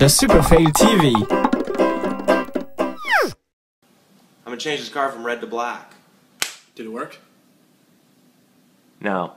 The SuperFailTV. I'm gonna change this car from red to black. Did it work? No.